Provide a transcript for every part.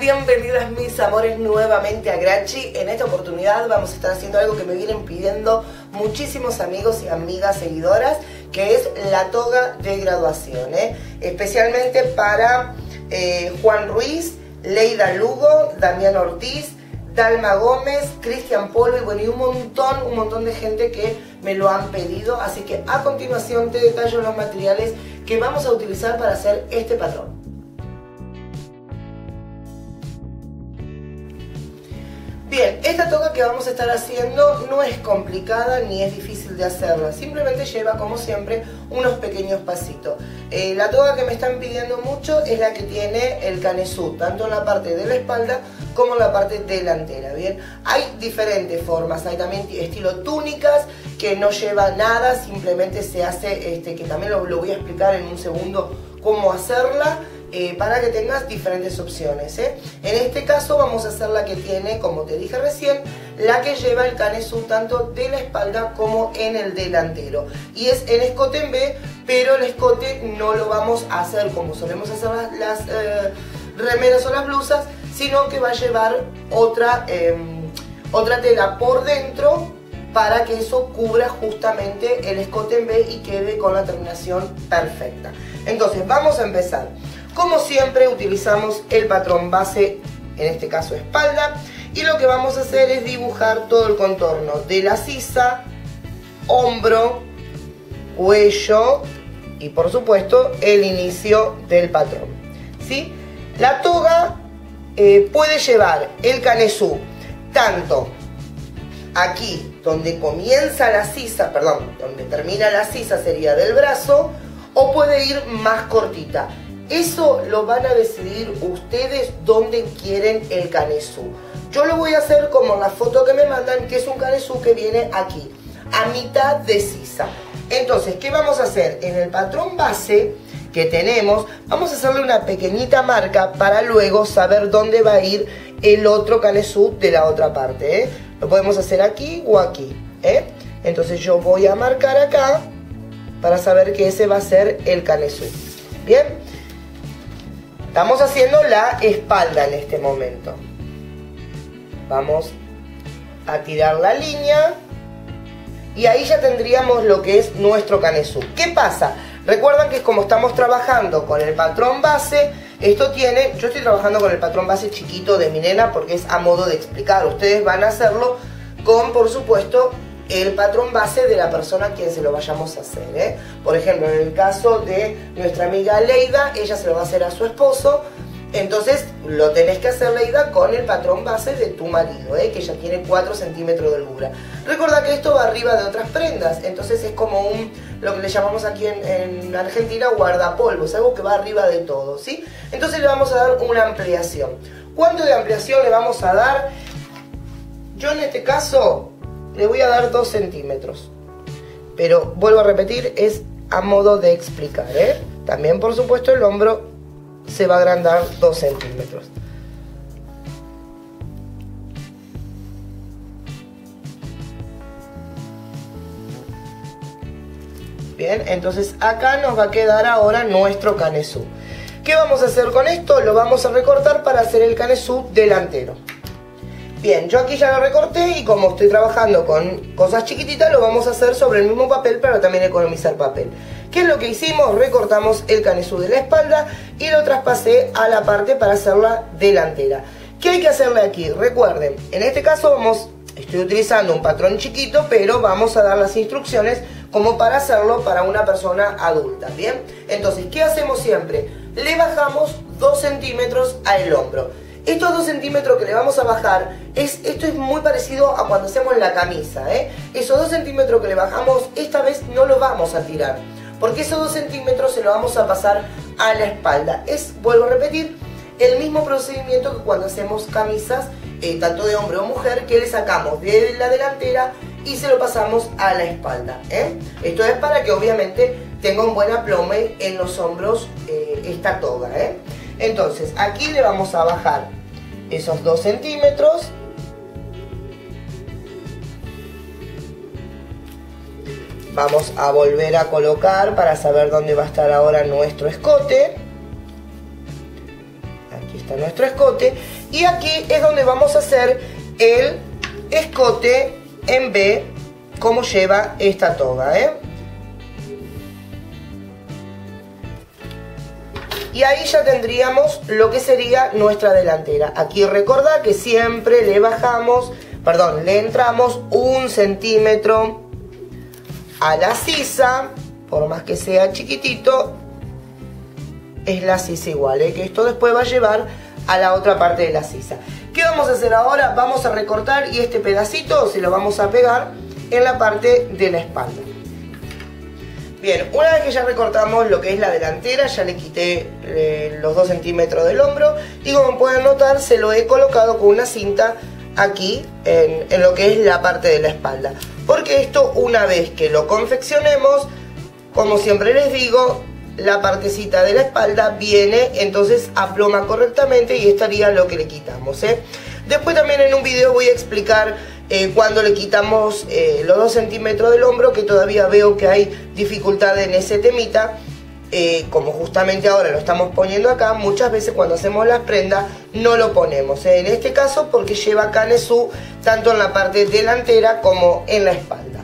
Bienvenidas mis amores nuevamente a Grachi. En esta oportunidad vamos a estar haciendo algo que me vienen pidiendo muchísimos amigos y amigas seguidoras, que es la toga de graduación, especialmente para Juan Ruiz, Leida Lugo, Damián Ortiz, Dalma Gómez, Cristian Polo y bueno, y un montón de gente que me lo han pedido. Así que a continuación te detallo los materiales que vamos a utilizar para hacer este patrón. Bien, esta toga que vamos a estar haciendo no es complicada ni es difícil de hacerla, simplemente lleva como siempre unos pequeños pasitos. La toga que me están pidiendo mucho es la que tiene el canesú, tanto en la parte de la espalda como en la parte delantera, ¿bien? Hay diferentes formas, hay también estilo túnicas que no lleva nada, simplemente se hace, que también lo voy a explicar en un segundo cómo hacerla. Para que tengas diferentes opciones, En este caso vamos a hacer la que tiene, como te dije recién, la que lleva el canesú tanto de la espalda como en el delantero, y es en escote en B, pero el escote no lo vamos a hacer como solemos hacer las remeras o las blusas, sino que va a llevar otra tela por dentro para que eso cubra justamente el escote en B y quede con la terminación perfecta. Entonces vamos a empezar. Como siempre utilizamos el patrón base, en este caso espalda, y lo que vamos a hacer es dibujar todo el contorno de la sisa, hombro, cuello y por supuesto el inicio del patrón, ¿sí? La toga puede llevar el canesú tanto aquí donde comienza la sisa, perdón, donde termina la sisa sería del brazo, o puede ir más cortita. Eso lo van a decidir ustedes dónde quieren el canesú. Yo lo voy a hacer como la foto que me mandan, que es un canesú que viene aquí, a mitad de sisa. Entonces, ¿qué vamos a hacer? En el patrón base que tenemos, vamos a hacerle una pequeñita marca para luego saber dónde va a ir el otro canesú de la otra parte, Lo podemos hacer aquí o aquí, Entonces yo voy a marcar acá para saber que ese va a ser el canesú. Bien. Estamos haciendo la espalda en este momento. Vamos a tirar la línea y ahí ya tendríamos lo que es nuestro canesú. ¿Qué pasa? Recuerdan que como estamos trabajando con el patrón base, esto tiene... Yo estoy trabajando con el patrón base chiquito de mi nena porque es a modo de explicar. Ustedes van a hacerlo con, por supuesto, el patrón base de la persona a quien se lo vayamos a hacer, Por ejemplo, en el caso de nuestra amiga Leida, ella se lo va a hacer a su esposo, entonces lo tenés que hacer, Leida, con el patrón base de tu marido, que ya tiene 4 centímetros de holgura. Recuerda que esto va arriba de otras prendas, entonces es como lo que le llamamos aquí en Argentina guardapolvos, algo que va arriba de todo, ¿sí? Entonces le vamos a dar una ampliación. ¿Cuánto de ampliación le vamos a dar? Yo en este caso le voy a dar 2 centímetros, pero vuelvo a repetir, es a modo de explicar, También, por supuesto, el hombro se va a agrandar 2 centímetros. Bien, entonces acá nos va a quedar ahora nuestro canesú. ¿Qué vamos a hacer con esto? Lo vamos a recortar para hacer el canesú delantero. Bien, yo aquí ya lo recorté y como estoy trabajando con cosas chiquititas, lo vamos a hacer sobre el mismo papel para también economizar papel. ¿Qué es lo que hicimos? Recortamos el canesú de la espalda y lo traspasé a la parte para hacerla delantera. ¿Qué hay que hacerle aquí? Recuerden, en este caso estoy utilizando un patrón chiquito, pero vamos a dar las instrucciones como para hacerlo para una persona adulta, ¿bien? Entonces, ¿qué hacemos siempre? Le bajamos 2 centímetros al hombro. Estos 2 centímetros que le vamos a bajar, esto es muy parecido a cuando hacemos la camisa, Esos 2 centímetros que le bajamos, esta vez no lo vamos a tirar, porque esos 2 centímetros se lo vamos a pasar a la espalda. Es, vuelvo a repetir, el mismo procedimiento que cuando hacemos camisas, tanto de hombre o mujer, que le sacamos de la delantera y se lo pasamos a la espalda, Esto es para que obviamente tenga un buen aplome en los hombros esta toga, Entonces, aquí le vamos a bajar esos 2 centímetros. Vamos a volver a colocar para saber dónde va a estar ahora nuestro escote. Aquí está nuestro escote, y aquí es donde vamos a hacer el escote en B, como lleva esta toga, ¿eh? Y ahí ya tendríamos lo que sería nuestra delantera. Aquí recordá que siempre le bajamos, perdón, le entramos 1 centímetro a la sisa, por más que sea chiquitito, es la sisa igual, ¿eh? Que esto después va a llevar a la otra parte de la sisa. ¿Qué vamos a hacer ahora? Vamos a recortar y este pedacito se lo vamos a pegar en la parte de la espalda. Bien, una vez que ya recortamos lo que es la delantera, ya le quité los 2 centímetros del hombro y, como pueden notar, se lo he colocado con una cinta aquí en lo que es la parte de la espalda. Porque esto, una vez que lo confeccionemos, como siempre les digo, la partecita de la espalda viene, entonces aploma correctamente y estaría lo que le quitamos, ¿eh? Después también en un video voy a explicar cuando le quitamos los 2 centímetros del hombro, que todavía veo que hay dificultad en ese temita. Como justamente ahora lo estamos poniendo acá, muchas veces cuando hacemos las prendas no lo ponemos, ¿eh? En este caso porque lleva canesú tanto en la parte delantera como en la espalda.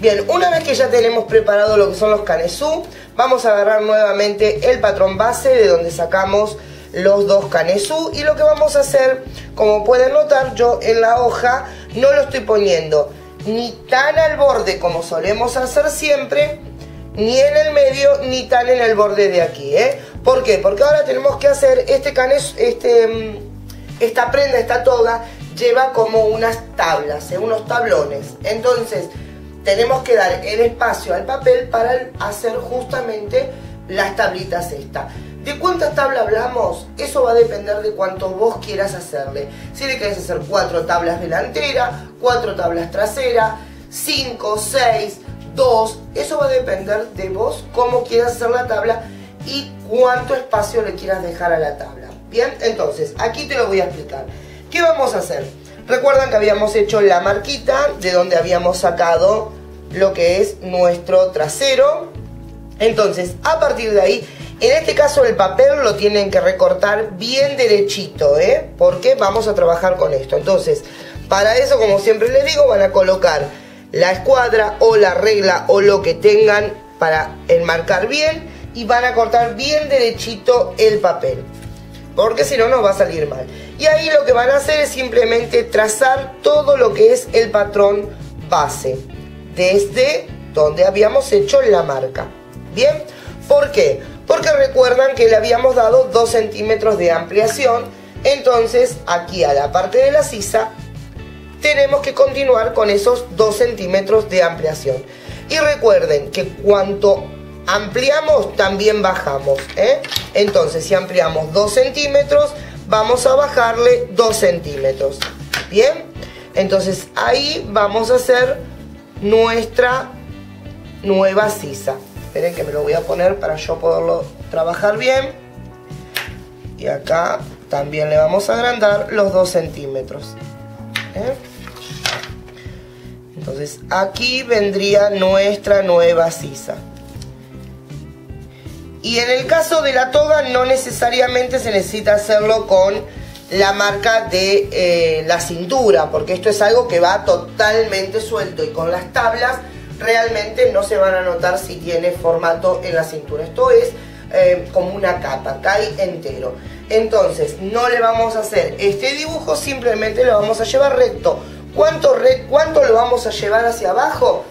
Bien, una vez que ya tenemos preparado lo que son los canesú, vamos a agarrar nuevamente el patrón base de donde sacamos los 2 canesú, y lo que vamos a hacer, como pueden notar, yo en la hoja no lo estoy poniendo ni tan al borde como solemos hacer siempre, ni en el medio, ni tan en el borde de aquí, ¿eh? ¿Por qué? Porque ahora tenemos que hacer este canesú, esta prenda, esta toga, lleva como unas tablas, ¿eh? Unos tablones. Entonces tenemos que dar el espacio al papel para hacer justamente las tablitas estas. ¿De cuántas tablas hablamos? Eso va a depender de cuánto vos quieras hacerle. Si le querés hacer 4 tablas delanteras, 4 tablas traseras, 5, 6... 2, eso va a depender de vos cómo quieras hacer la tabla y cuánto espacio le quieras dejar a la tabla. Bien, entonces aquí te lo voy a explicar. ¿Qué vamos a hacer? Recuerdan que habíamos hecho la marquita de donde habíamos sacado lo que es nuestro trasero. Entonces, a partir de ahí, en este caso el papel lo tienen que recortar bien derechito, ¿eh? Porque vamos a trabajar con esto. Entonces, para eso, como siempre les digo, van a colocar la escuadra o la regla o lo que tengan para enmarcar bien, y van a cortar bien derechito el papel, porque si no nos va a salir mal. Y ahí lo que van a hacer es simplemente trazar todo lo que es el patrón base desde donde habíamos hecho la marca. Bien, ¿por qué? Porque recuerdan que le habíamos dado 2 centímetros de ampliación, entonces aquí a la parte de la sisa tenemos que continuar con esos 2 centímetros de ampliación. Y recuerden que cuanto ampliamos también bajamos, ¿eh? Entonces, si ampliamos 2 centímetros, vamos a bajarle 2 centímetros. Bien, entonces ahí vamos a hacer nuestra nueva sisa. Esperen que me lo voy a poner para yo poderlo trabajar bien. Y acá también le vamos a agrandar los 2 centímetros, ¿eh? Entonces aquí vendría nuestra nueva sisa. Y en el caso de la toga no necesariamente se necesita hacerlo con la marca de la cintura, porque esto es algo que va totalmente suelto, y con las tablas realmente no se van a notar si tiene formato en la cintura. Esto es como una capa, cae entero. Entonces no le vamos a hacer este dibujo, simplemente lo vamos a llevar recto. ¿Cuánto lo vamos a llevar hacia abajo?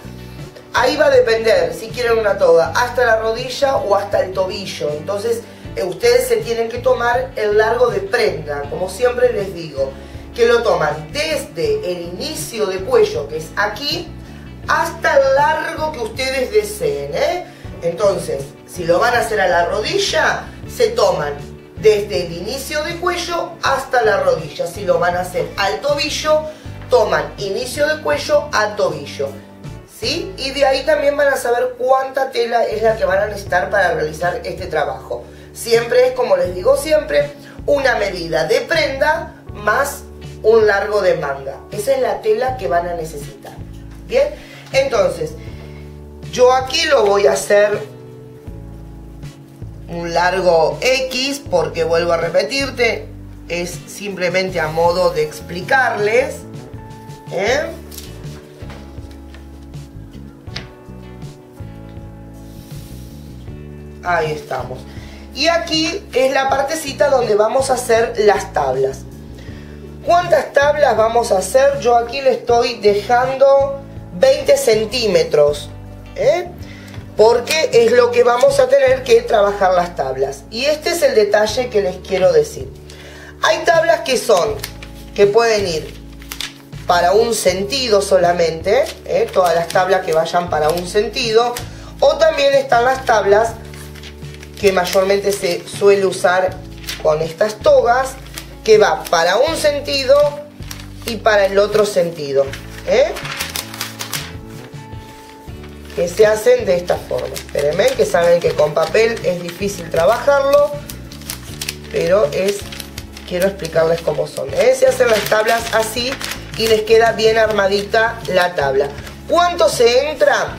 Ahí va a depender si quieren una toga hasta la rodilla o hasta el tobillo. Entonces ustedes se tienen que tomar el largo de prenda, como siempre les digo, que lo toman desde el inicio de cuello, que es aquí, hasta el largo que ustedes deseen, ¿eh? Entonces, si lo van a hacer a la rodilla, se toman desde el inicio de cuello hasta la rodilla. Si lo van a hacer al tobillo, toman inicio de cuello a tobillo, ¿sí? Y de ahí también van a saber cuánta tela es la que van a necesitar para realizar este trabajo. Siempre es, como les digo siempre, una medida de prenda más un largo de manga. Esa es la tela que van a necesitar. Bien, entonces yo aquí lo voy a hacer un largo X, porque vuelvo a repetirte, es simplemente a modo de explicarles, ¿eh? Ahí estamos. Y aquí es la partecita donde vamos a hacer las tablas. ¿Cuántas tablas vamos a hacer? Yo aquí le estoy dejando 20 centímetros, ¿eh? Porque es lo que vamos a tener que trabajar las tablas. Y este es el detalle que les quiero decir. Hay tablas que son, que pueden ir para un sentido solamente, ¿eh? Todas las tablas que vayan para un sentido. O también están las tablas que mayormente se suele usar con estas togas, que va para un sentido y para el otro sentido, ¿eh? Que se hacen de esta forma. Espérenme, que saben que con papel es difícil trabajarlo, pero quiero explicarles cómo son, ¿eh? Se hacen las tablas así y les queda bien armadita la tabla. ¿Cuánto se entra?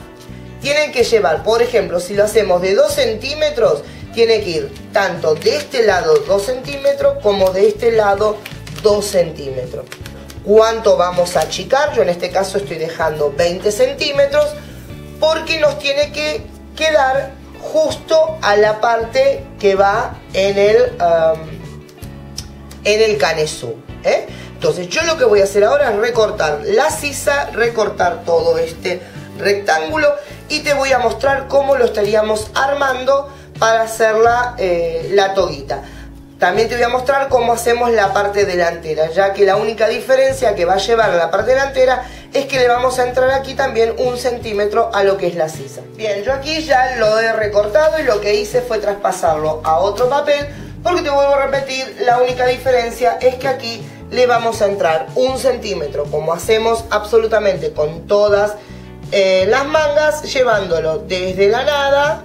Tienen que llevar, por ejemplo, si lo hacemos de 2 centímetros, tiene que ir tanto de este lado 2 centímetros como de este lado 2 centímetros. ¿Cuánto vamos a achicar? Yo en este caso estoy dejando 20 centímetros porque nos tiene que quedar justo a la parte que va en el canesú, ¿eh? Entonces yo lo que voy a hacer ahora es recortar la sisa, recortar todo este rectángulo y te voy a mostrar cómo lo estaríamos armando para hacer la toguita. También te voy a mostrar cómo hacemos la parte delantera, ya que la única diferencia que va a llevar a la parte delantera es que le vamos a entrar aquí también un centímetro a lo que es la sisa. Bien, yo aquí ya lo he recortado y lo que hice fue traspasarlo a otro papel, porque te vuelvo a repetir, la única diferencia es que aquí le vamos a entrar un centímetro, como hacemos absolutamente con todas las mangas, llevándolo desde la nada,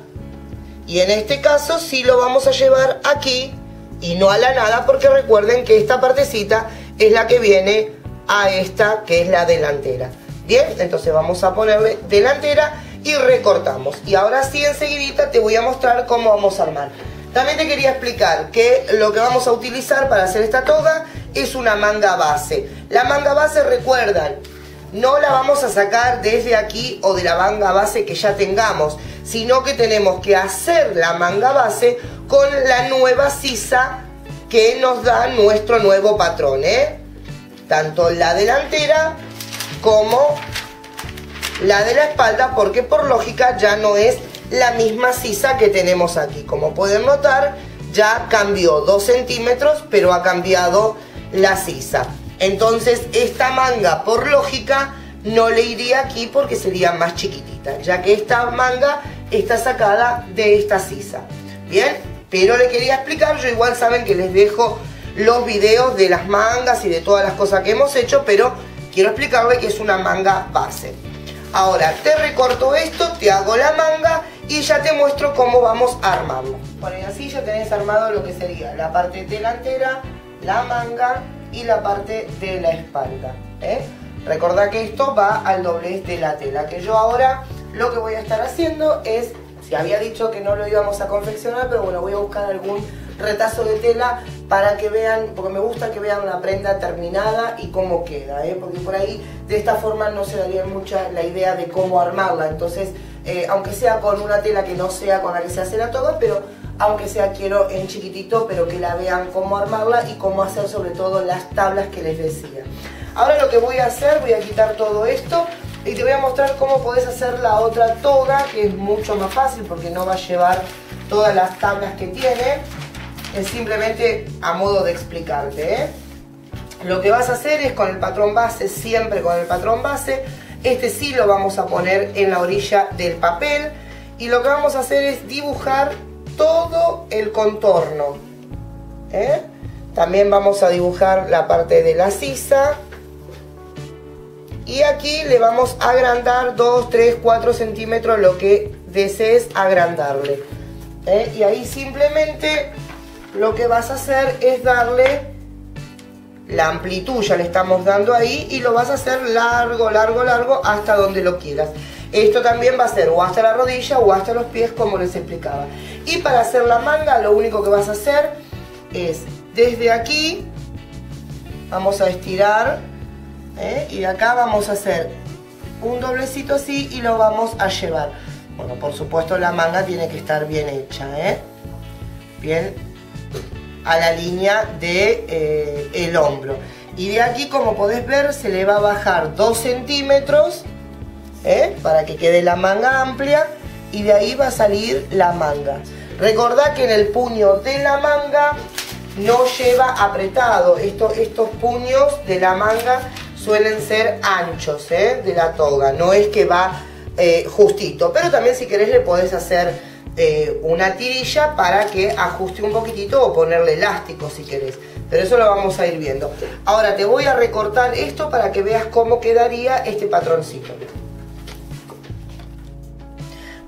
y en este caso sí lo vamos a llevar aquí y no a la nada, porque recuerden que esta partecita es la que viene a esta que es la delantera. Bien, entonces vamos a ponerle delantera y recortamos, y ahora sí enseguidita te voy a mostrar cómo vamos a armar. También te quería explicar que lo que vamos a utilizar para hacer esta toga es una manga base. La manga base, recuerdan, no la vamos a sacar desde aquí o de la manga base que ya tengamos, sino que tenemos que hacer la manga base con la nueva sisa que nos da nuestro nuevo patrón, ¿eh? Tanto la delantera como la de la espalda, porque por lógica ya no es la misma sisa que tenemos aquí. Como pueden notar, ya cambió 2 centímetros, pero ha cambiado la sisa. Entonces esta manga por lógica no le iría aquí porque sería más chiquitita, ya que esta manga está sacada de esta sisa. Bien, pero le quería explicar, yo igual saben que les dejo los videos de las mangas y de todas las cosas que hemos hecho, pero quiero explicarle que es una manga base. Ahora te recorto esto, te hago la manga y ya te muestro cómo vamos a armarlo. Bueno, y así ya tenés armado lo que sería la parte delantera, la manga y la parte de la espalda, ¿eh? Recordá que esto va al doblez de la tela, que yo ahora lo que voy a estar haciendo es, si había dicho que no lo íbamos a confeccionar, pero bueno, voy a buscar algún retazo de tela para que vean, porque me gusta que vean la prenda terminada y cómo queda, ¿eh? Porque por ahí de esta forma no se daría mucha la idea de cómo armarla. Entonces, aunque sea con una tela que no sea con la que se hace la toga, pero aunque sea quiero en chiquitito, pero que la vean cómo armarla y cómo hacer sobre todo las tablas que les decía. Ahora lo que voy a hacer, voy a quitar todo esto y te voy a mostrar cómo podés hacer la otra toga, que es mucho más fácil porque no va a llevar todas las tablas que tiene. Es simplemente a modo de explicarte, ¿eh? Lo que vas a hacer es con el patrón base, siempre con el patrón base. Este sí lo vamos a poner en la orilla del papel y lo que vamos a hacer es dibujar todo el contorno, ¿eh? También vamos a dibujar la parte de la sisa y aquí le vamos a agrandar 2, 3, 4 centímetros, lo que desees agrandarle, ¿eh? Y ahí simplemente lo que vas a hacer es darle la amplitud, ya le estamos dando ahí, y lo vas a hacer largo, largo, largo hasta donde lo quieras. Esto también va a ser o hasta la rodilla o hasta los pies, como les explicaba. Y para hacer la manga, lo único que vas a hacer es desde aquí Vamos a estirar, ¿eh? Y acá vamos a hacer un doblecito así y lo vamos a llevar. Bueno, por supuesto la manga tiene que estar bien hecha, ¿eh? Bien a la línea de el hombro. Y de aquí, como podés ver, se le va a bajar 2 centímetros, ¿eh? Para que quede la manga amplia. Y de ahí va a salir la manga. Recordá que en el puño de la manga no lleva apretado. Estos puños de la manga suelen ser anchos, ¿eh? De la toga. No es que va justito. Pero también, si querés, le podés hacer una tirilla para que ajuste un poquitito, o ponerle elástico si querés. Pero eso lo vamos a ir viendo. Ahora te voy a recortar esto para que veas cómo quedaría este patroncito.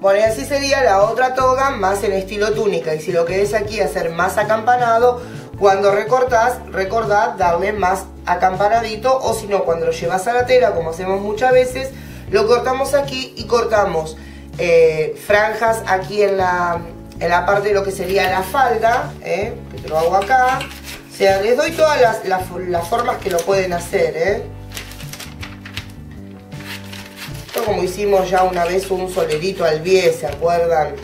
Bueno, y así sería la otra toga, más en estilo túnica. Y si lo querés aquí hacer más acampanado, cuando recortás, recordad darle más acampanadito. O si no, cuando lo llevas a la tela, como hacemos muchas veces, lo cortamos aquí y cortamos franjas aquí en la parte de lo que sería la falda, que te lo hago acá. O sea, les doy todas las formas que lo pueden hacer, Esto, como hicimos ya una vez un solerito al pie, ¿se acuerdan?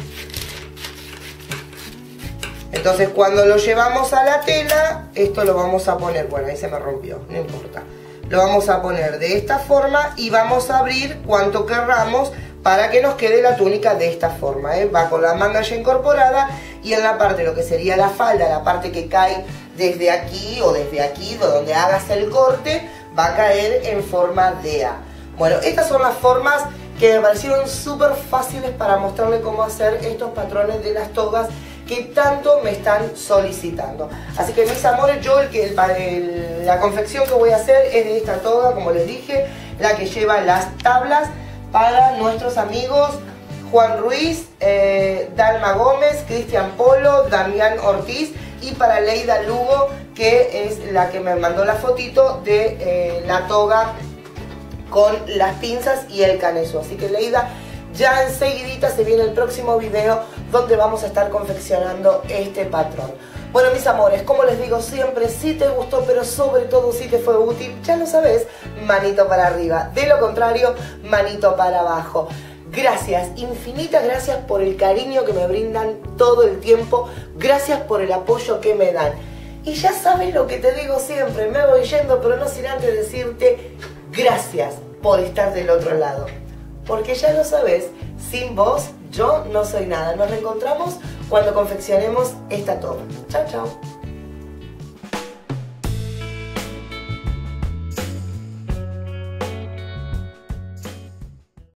Entonces, cuando lo llevamos a la tela, esto lo vamos a poner, bueno, ahí se me rompió, no importa. Lo vamos a poner de esta forma y vamos a abrir cuanto querramos para que nos quede la túnica de esta forma, Va con la manga ya incorporada, y en la parte, lo que sería la falda, la parte que cae desde aquí o desde aquí, donde hagas el corte, va a caer en forma de A. Bueno, estas son las formas que me parecieron súper fáciles para mostrarle cómo hacer estos patrones de las togas que tanto me están solicitando. Así que, mis amores, yo la confección que voy a hacer es de esta toga, como les dije, la que lleva las tablas, para nuestros amigos Juan Ruiz, Dalma Gómez, Cristian Polo, Damián Ortiz, y para Leida Lugo, que es la que me mandó la fotito de la toga con las pinzas y el canezo. Así que, Leida, ya enseguidita se viene el próximo video donde vamos a estar confeccionando este patrón. Bueno, mis amores, como les digo siempre, si te gustó, pero sobre todo si te fue útil, ya lo sabes, manito para arriba. De lo contrario, manito para abajo. Gracias, infinitas gracias por el cariño que me brindan todo el tiempo. Gracias por el apoyo que me dan. Y ya sabes lo que te digo siempre, me voy yendo, pero no sin antes decirte gracias por estar del otro lado. Porque ya lo sabes, sin vos yo no soy nada. Nos reencontramos cuando confeccionemos esta toga. Chao, chao.